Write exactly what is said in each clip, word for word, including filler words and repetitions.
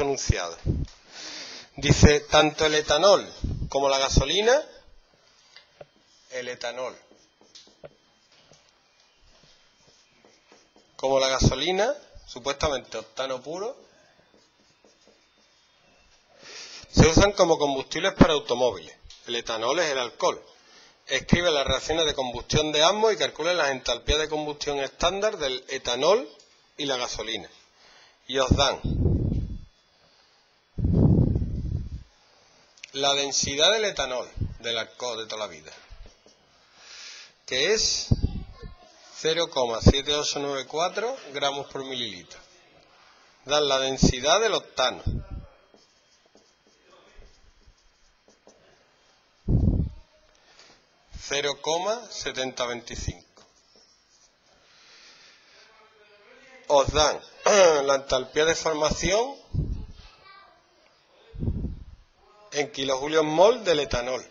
anunciado. Dice, tanto el etanol como la gasolina, el etanol como la gasolina, supuestamente octano puro, se usan como combustibles para automóviles. El etanol es el alcohol. Escribe las reacciones de combustión de ambos y calcula las entalpías de combustión estándar del etanol y la gasolina. Y os dan la densidad del etanol, del alcohol de toda la vida, que es cero coma siete ocho nueve cuatro gramos por mililitro. Dan la densidad del octano, cero coma setenta veinticinco. Os dan la entalpía de formación en kilojulios mol del etanol,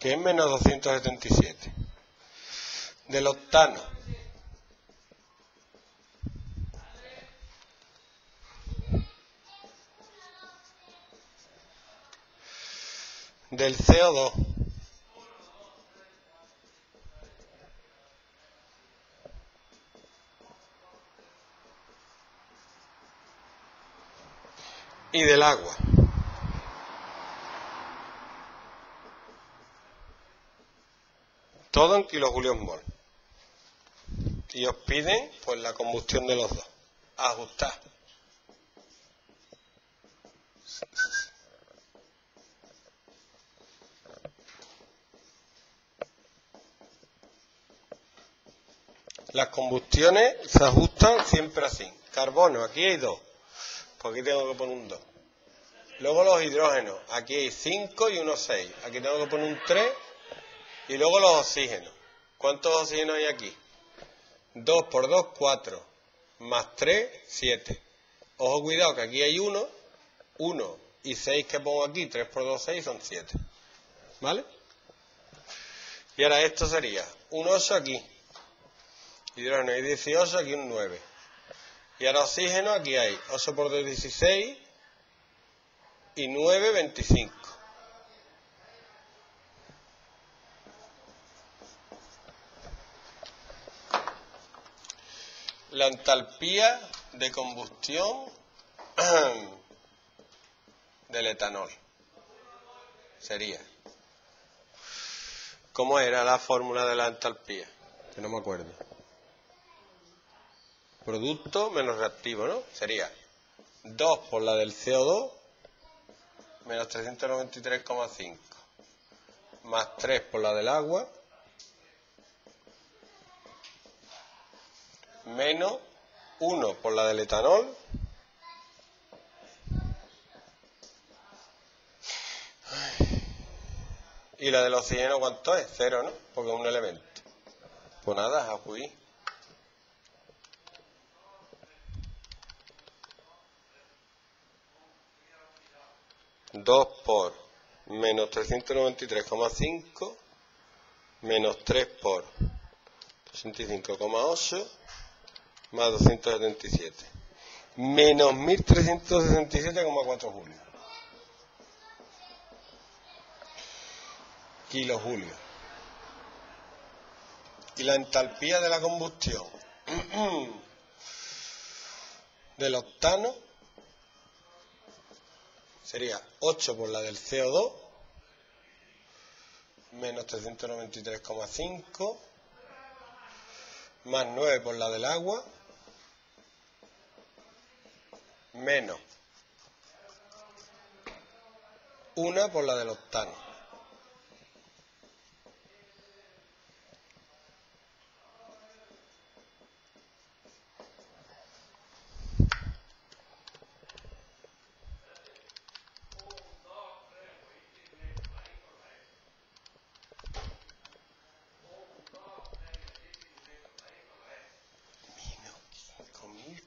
que es menos doscientos setenta y siete. Del octano, del C O dos, y del agua. Todo en kilojulios mol. Y os piden pues la combustión de los dos. Ajustar. Las combustiones se ajustan siempre así. Carbono, aquí hay dos. Pues aquí tengo que poner un dos. Luego los hidrógenos. Aquí hay cinco y uno seis. Aquí tengo que poner un tres. Y luego los oxígenos. ¿Cuántos oxígenos hay aquí? dos por dos, cuatro. Más tres, siete. Ojo, cuidado, que aquí hay uno. uno y seis que pongo aquí. tres por dos, seis, son siete. ¿Vale? Y ahora esto sería un ocho aquí. Hidrógeno hay dieciocho, aquí un nueve. Y ahora oxígeno, aquí hay ocho por dos, dieciséis. Y nueve, veinticinco. La entalpía de combustión del etanol sería, ¿cómo era la fórmula de la entalpía? Que no me acuerdo. Producto menos reactivo, ¿no? Sería dos por la del C O dos menos trescientos noventa y tres coma cinco más tres por la del agua menos uno por la del etanol y la del oxígeno, ¿cuánto es? Cero, ¿no? Porque es un elemento. Pues nada, acuí. dos por menos trescientos noventa y tres coma cinco menos tres por sesenta y cinco coma ocho más doscientos setenta y siete, menos mil trescientos sesenta y siete coma cuatro julios, kilojulios. Y la entalpía de la combustión del octano sería ocho por la del C O dos, menos trescientos noventa y tres coma cinco, más nueve por la del agua, menos uno por la del octano.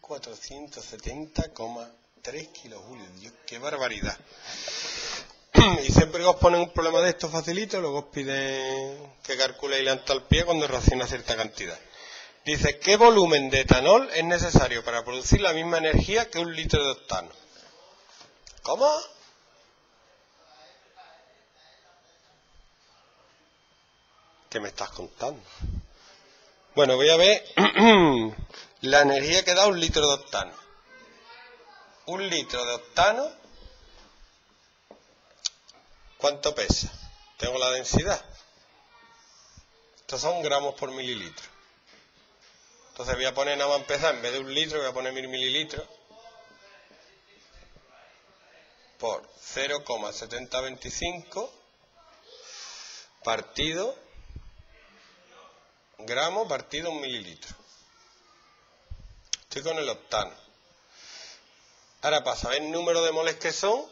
cuatrocientos setenta coma tres kilojulios. Dios, qué barbaridad. Y siempre que os ponen un problema de esto facilito, luego os piden que calculéis la entalpía cuando reacciona cierta cantidad. Dice, ¿qué volumen de etanol es necesario para producir la misma energía que un litro de octano? ¿Cómo? ¿Qué me estás contando? Bueno, voy a ver la energía que da un litro de octano. Un litro de octano, ¿cuánto pesa? Tengo la densidad. Estos son gramos por mililitro. Entonces voy a poner, nada más empezar, en vez de un litro voy a poner mil mililitros por cero coma setenta veinticinco partido gramo partido un mililitro. Estoy con el octano. Ahora, para saber el número de moles que son,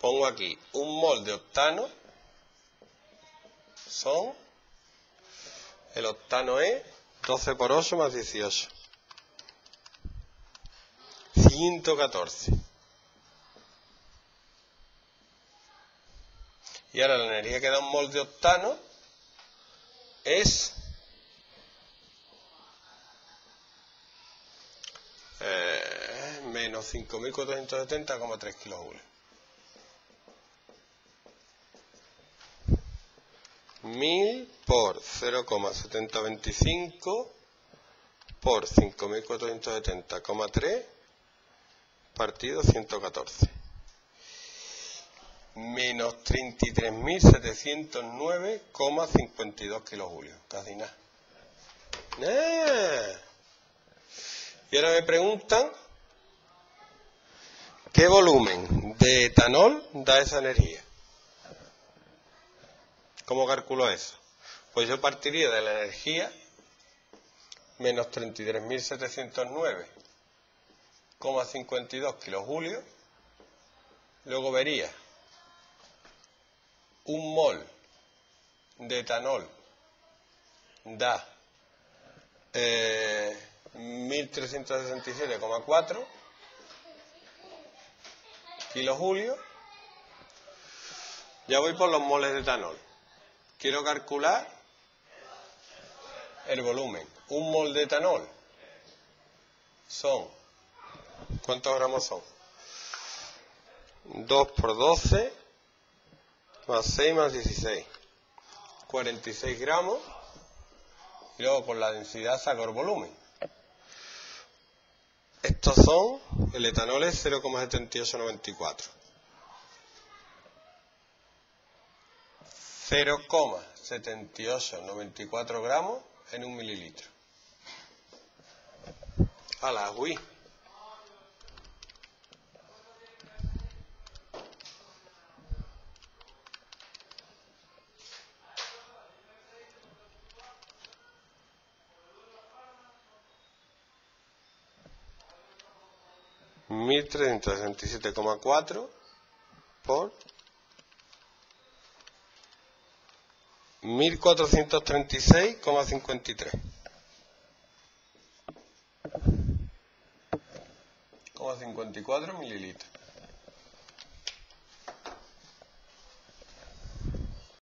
pongo aquí un mol de octano son, el octano es doce por ocho más dieciocho, ciento catorce. Y ahora la energía que da un mol de octano es eh, menos cinco mil cuatrocientos setenta coma tres kilojoules. mil por cero coma setenta veinticinco por cinco mil cuatrocientos setenta coma tres partido ciento catorce. Menos treinta y tres mil setecientos nueve coma cincuenta y dos kilojulios. Casi nada. ¡Ah! Y ahora me preguntan qué volumen de etanol da esa energía. ¿Cómo calculo eso? Pues yo partiría de la energía menos treinta y tres mil setecientos nueve coma cincuenta y dos kilojulios. Luego vería un mol de etanol da eh, mil trescientos sesenta y siete coma cuatro kilojulios. Ya voy por los moles de etanol. Quiero calcular el volumen. Un mol de etanol son, ¿cuántos gramos son? dos por doce más seis más dieciséis, cuarenta y seis gramos, y luego con la densidad saco el volumen. Estos son, el etanol es cero coma setenta y ocho noventa y cuatro. cero coma setenta y ocho noventa y cuatro gramos en un mililitro. A la uy. mil trescientos sesenta y siete coma cuatro por mil cuatrocientos treinta y seis coma cincuenta y tres. cincuenta y cuatro mililitros.